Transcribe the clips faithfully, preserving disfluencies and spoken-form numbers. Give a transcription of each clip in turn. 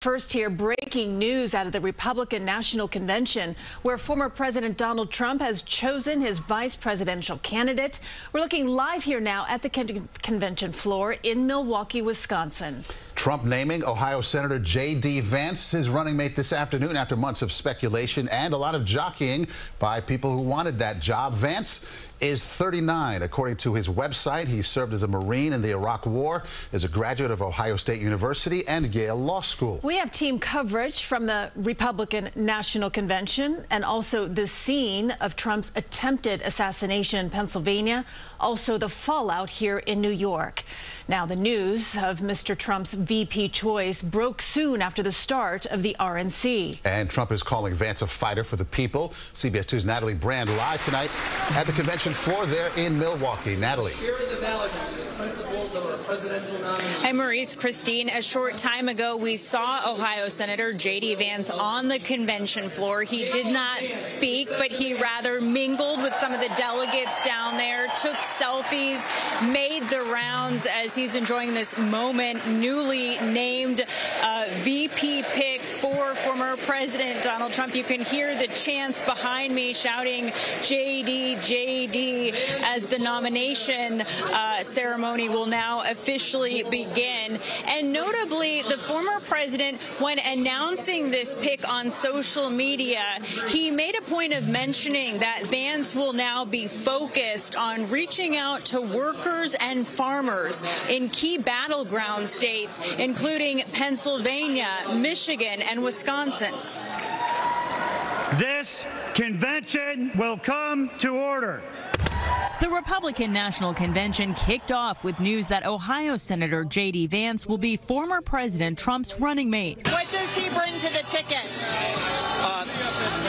First here, breaking news out of the Republican National Convention, where former President Donald Trump has chosen his vice presidential candidate. We're looking live here now at the convention floor in Milwaukee, Wisconsin. Trump naming Ohio Senator J D. Vance his running mate this afternoon after months of speculation and a lot of jockeying by people who wanted that job. Vance is thirty-nine. According to his website, he served as a Marine in the Iraq War, is a graduate of Ohio State University and Yale Law School. We have team coverage from the Republican National Convention and also the scene of Trump's attempted assassination in Pennsylvania, also the fallout here in New York. Now, the news of Mister Trump's V P choice broke soon after the start of the R N C. And Trump is calling Vance a fighter for the people. C B S two's Natalie Brand live tonight at the convention floor there in Milwaukee. Natalie. Sharing the ballot principles of our presidential nominee. Hi, Maurice, Christine. A short time ago, we saw Ohio Senator J D. Vance on the convention floor. He did not speak, but he rather mingled with some of the delegates down there, took selfies, made the rounds as he's enjoying this moment. Newly named uh, V P pick for former President Donald Trump. You can hear the chants behind me shouting J D, J D as the nomination uh, ceremony will now officially begin. And notably, the former president, when announcing this pick on social media, he made a point of mentioning that Vance will now be focused on reaching out to workers and farmers in key battleground states, including Pennsylvania, Michigan, and Wisconsin. This convention will come to order. The Republican National Convention kicked off with news that Ohio Senator J D. Vance will be former President Trump's running mate. What does he bring to the ticket? Uh,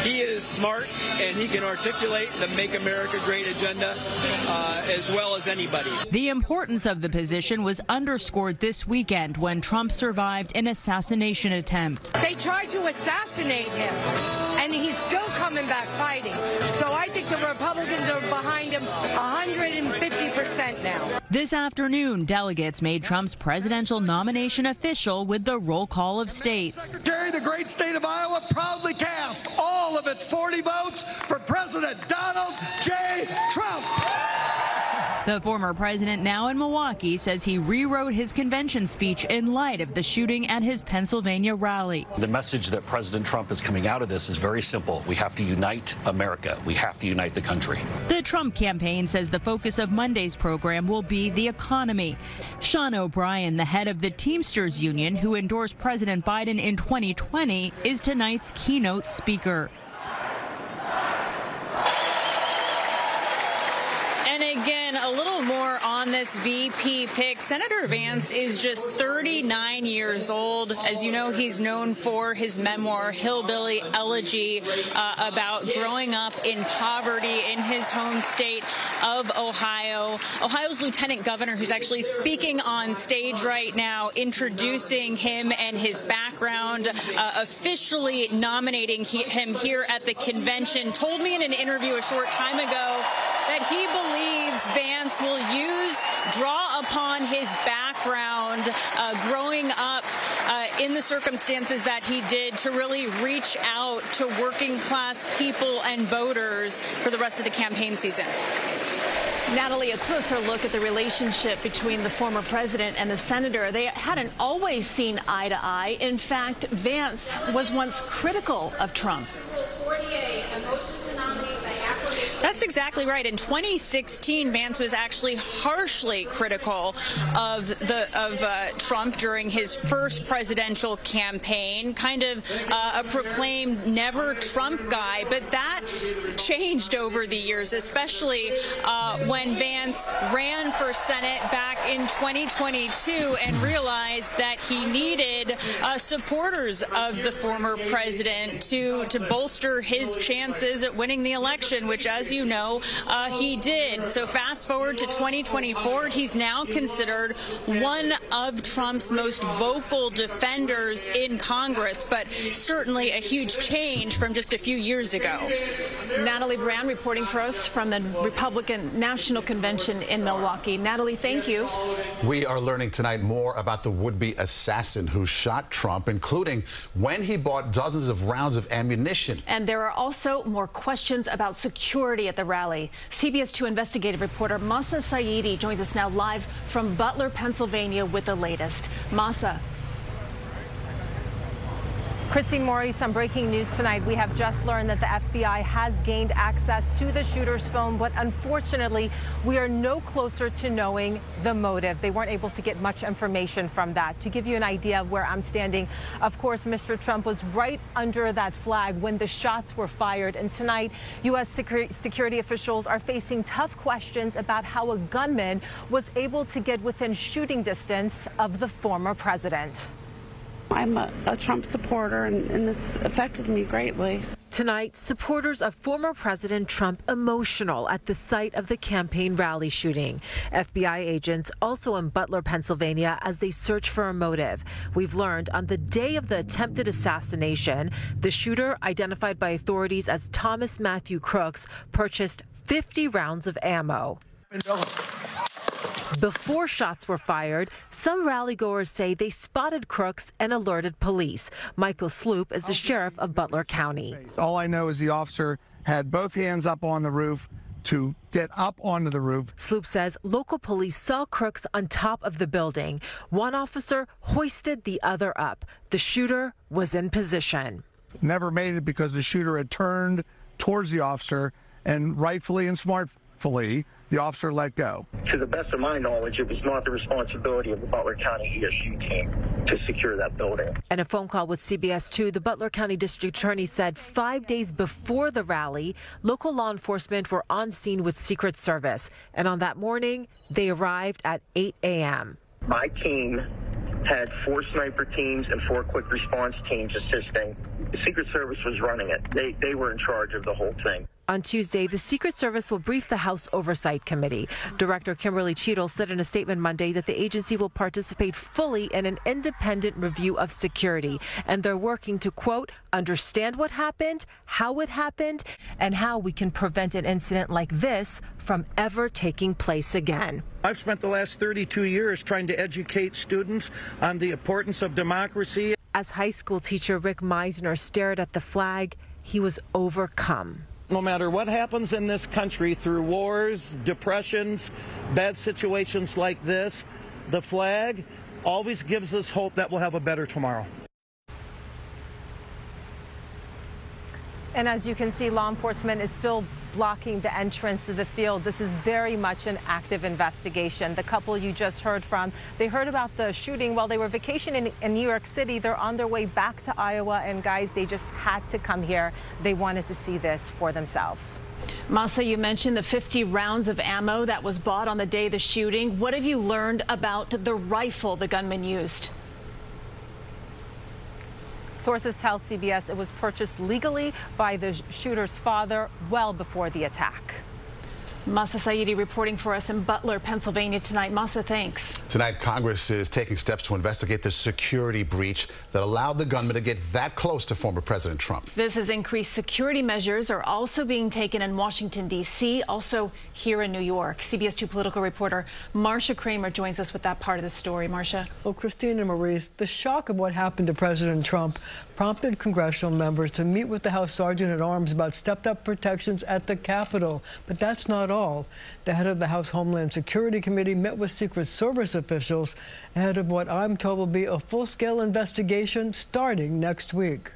he is smart, and he can articulate the Make America Great agenda uh, as well as anybody. The importance of the position was underscored this weekend when Trump survived an assassination attempt. They tried to assassinate him, and he's still coming back fighting. So I think the Republicans are behind him one hundred fifty percent now. This afternoon, delegates made Trump's presidential nomination official with the roll call of states. Secretary, the great state of Iowa proudly cast all of its forty votes for President Donald J. Trump. The former president, now in Milwaukee, says he rewrote his convention speech in light of the shooting at his Pennsylvania rally. The message that President Trump is coming out of this is very simple. We have to unite America. We have to unite the country. The Trump campaign says the focus of Monday's program will be the economy. Sean O'Brien, the head of the Teamsters Union, who endorsed President Biden in twenty twenty, is tonight's keynote speaker. Again, a little more on this V P pick. Senator Vance is just thirty-nine years old. As you know, he's known for his memoir, Hillbilly Elegy, uh, about growing up in poverty in his home state of Ohio. Ohio's lieutenant governor, who's actually speaking on stage right now, introducing him and his background, uh, officially nominating he him here at the convention, told me in an interview a short time ago that he believes Vance will use, draw upon his background uh, growing up uh, in the circumstances that he did to really reach out to working class people and voters for the rest of the campaign season. Natalie, a closer look at the relationship between the former president and the senator. They hadn't always seen eye to eye. In fact, Vance was once critical of Trump. That's exactly right. In twenty sixteen, Vance was actually harshly critical of the of uh, Trump during his first presidential campaign, kind of uh, a proclaimed never Trump guy. But that changed over the years, especially uh, when Vance ran for Senate back in twenty twenty-two and realized that he needed uh, supporters of the former president to to bolster his chances at winning the election, which, as as you know, uh, he did. So fast forward to twenty twenty-four, he's now considered one of Trump's most vocal defenders in Congress, but certainly a huge change from just a few years ago. Natalie Brand reporting for us from the Republican National Convention in Milwaukee. Natalie, thank you. We are learning tonight more about the would-be assassin who shot Trump, including when he bought dozens of rounds of ammunition. And there are also more questions about security at the rally. C B S two investigative reporter Mahsa Saeidi joins us now live from Butler, Pennsylvania, with the latest. Mahsa. Christine Morris, some breaking news tonight. We have just learned that the F B I has gained access to the shooter's phone, but unfortunately, we are no closer to knowing the motive. They weren't able to get much information from that. To give you an idea of where I'm standing, of course, Mister Trump was right under that flag when the shots were fired. And tonight, U S security officials are facing tough questions about how a gunman was able to get within shooting distance of the former president. I'm a, a Trump supporter, and, and this affected me greatly. Tonight, supporters of former President Trump emotional at the site of the campaign rally shooting. F B I agents also in Butler, Pennsylvania, as they search for a motive. We've learned on the day of the attempted assassination, the shooter, identified by authorities as Thomas Matthew Crooks, purchased fifty rounds of ammo. Before shots were fired, some rallygoers say they spotted Crooks and alerted police. Michael Sloop is the sheriff of Butler County. All I know is the officer had both hands up on the roof to get up onto the roof. Sloop says local police saw Crooks on top of the building. One officer hoisted the other up. The shooter was in position. Never made it because the shooter had turned towards the officer, and rightfully and smartly, the officer let go. To the best of my knowledge, it was not the responsibility of the Butler County E S U team to secure that building. And a phone call with C B S two, the Butler County District Attorney said five days before the rally, local law enforcement were on scene with Secret Service. And on that morning, they arrived at eight A M My team had four sniper teams and four quick response teams assisting. The Secret Service was running it. They, they were in charge of the whole thing. On Tuesday, the Secret Service will brief the House Oversight Committee. Director Kimberly Cheatle said in a statement Monday that the agency will participate fully in an independent review of security, and they're working to, quote, understand what happened, how it happened, and how we can prevent an incident like this from ever taking place again. I've spent the last thirty-two years trying to educate students on the importance of democracy. As high school teacher Rick Meisner stared at the flag, he was overcome. No matter what happens in this country through wars, depressions, bad situations like this, the flag always gives us hope that we'll have a better tomorrow. And as you can see, law enforcement is still blocking the entrance to the field. This is very much an active investigation. The couple you just heard from, they heard about the shooting while they were vacationing in, in New York City. They're on their way back to Iowa, and guys, they just had to come here. They wanted to see this for themselves. Mahsa, you mentioned the fifty rounds of ammo that was bought on the day of the shooting. What have you learned about the rifle the gunman used? Sources tell C B S it was purchased legally by the shooter's father well before the attack. Mahsa Saeidi reporting for us in Butler, Pennsylvania tonight. Mahsa, thanks. Tonight, Congress is taking steps to investigate the security breach that allowed the gunman to get that close to former President Trump. This is increased security measures are also being taken in Washington, D C, also here in New York. C B S two political reporter Marcia Kramer joins us with that part of the story. Marcia. Well, Christina Maurice, the shock of what happened to President Trump prompted congressional members to meet with the House Sergeant-at-Arms about stepped-up protections at the Capitol. But that's not all. The head of the House Homeland Security Committee met with Secret Service officials ahead of what I'm told will be a full-scale investigation starting next week.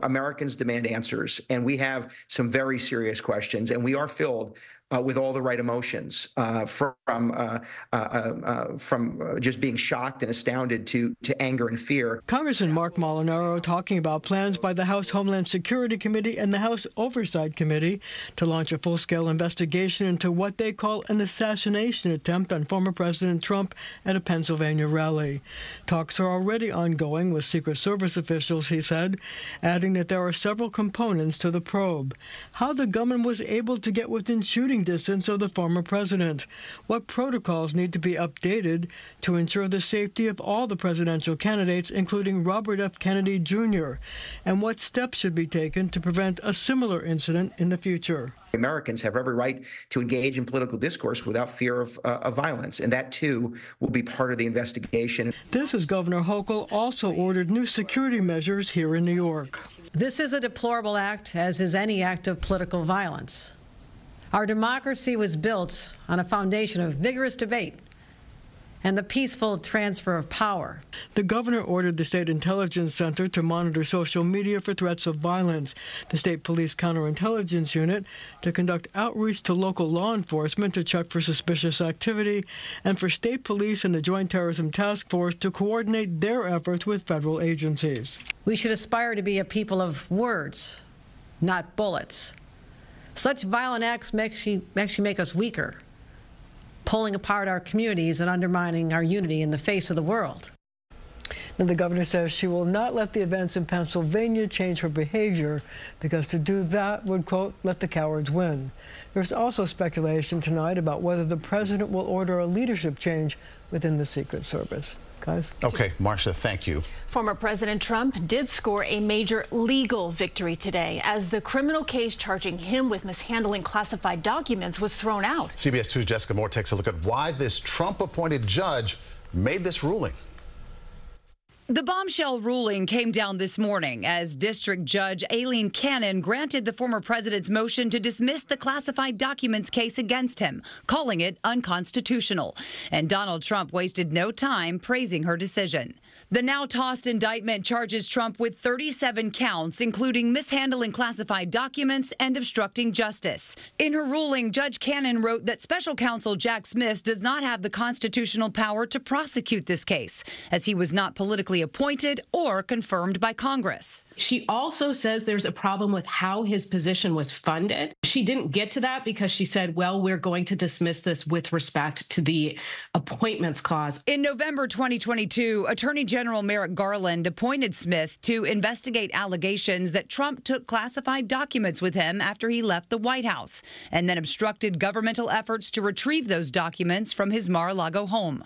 Americans demand answers, and we have some very serious questions, and we are filled uh, with all the right emotions, uh, from uh, uh, uh, from just being shocked and astounded to, to anger and fear. Congressman Mark Molinaro talking about plans by the House Homeland Security Committee and the House Oversight Committee to launch a full-scale investigation into what they call an assassination attempt on former President Trump at a Pennsylvania rally. Talks are already ongoing with Secret Service officials, he said, adding that there are several components to the probe. How the gunman was able to get within shooting distance of the former president, what protocols need to be updated to ensure the safety of all the presidential candidates, including Robert F. Kennedy Junior, and what steps should be taken to prevent a similar incident in the future. Americans have every right to engage in political discourse without fear of, uh, of violence, and that, too, will be part of the investigation. This is Governor Hochul also ordered new security measures here in New York. This is a deplorable act, as is any act of political violence. Our democracy was built on a foundation of vigorous debate and the peaceful transfer of power. The governor ordered the State Intelligence Center to monitor social media for threats of violence, the State Police Counterintelligence Unit to conduct outreach to local law enforcement to check for suspicious activity, and for state police and the Joint Terrorism Task Force to coordinate their efforts with federal agencies. We should aspire to be a people of words, not bullets. Such violent acts actually make us weaker, pulling apart our communities and undermining our unity in the face of the world. Now, the governor says she will not let the events in Pennsylvania change her behavior, because to do that would, quote, let the cowards win. There's also speculation tonight about whether the president will order a leadership change within the Secret Service. Guys? Okay, Marcia, thank you. Former President Trump did score a major legal victory today as the criminal case charging him with mishandling classified documents was thrown out. C B S two's Jessica Moore takes a look at why this Trump-appointed judge made this ruling. The bombshell ruling came down this morning as District Judge Aileen Cannon granted the former president's motion to dismiss the classified documents case against him, calling it unconstitutional. And Donald Trump wasted no time praising her decision. The now-tossed indictment charges Trump with thirty-seven counts, including mishandling classified documents and obstructing justice. In her ruling, Judge Cannon wrote that special counsel Jack Smith does not have the constitutional power to prosecute this case, as he was not politically appointed or confirmed by Congress. She also says there's a problem with how his position was funded. She didn't get to that because she said, well, we're going to dismiss this with respect to the appointments clause. In November twenty twenty-two, Attorney General General Merrick Garland appointed Smith to investigate allegations that Trump took classified documents with him after he left the White House and then obstructed governmental efforts to retrieve those documents from his Mar-a-Lago home.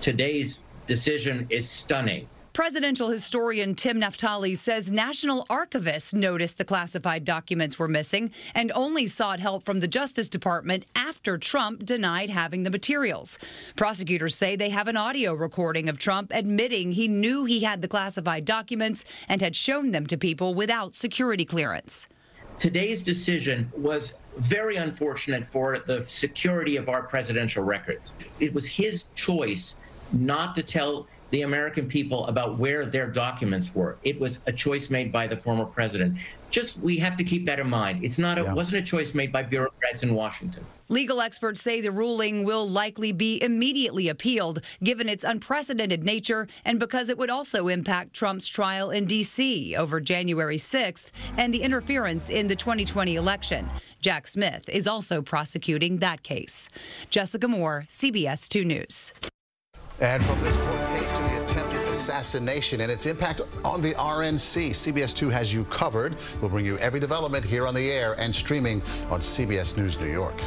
Today's decision is stunning. Presidential historian Tim Naftali says national archivists noticed the classified documents were missing and only sought help from the Justice Department after Trump denied having the materials. Prosecutors say they have an audio recording of Trump admitting he knew he had the classified documents and had shown them to people without security clearance. Today's decision was very unfortunate for the security of our presidential records. It was his choice not to tell the American people about where their documents were. It was a choice made by the former president. Just, we have to keep that in mind. It's not a, yeah. wasn't a choice made by bureaucrats in Washington. Legal experts say the ruling will likely be immediately appealed, given its unprecedented nature and because it would also impact Trump's trial in D C over January sixth and the interference in the twenty twenty election. Jack Smith is also prosecuting that case. Jessica Moore, C B S two News. And from this court case to the attempted assassination and its impact on the R N C, C B S two has you covered. We'll bring you every development here on the air and streaming on C B S News New York.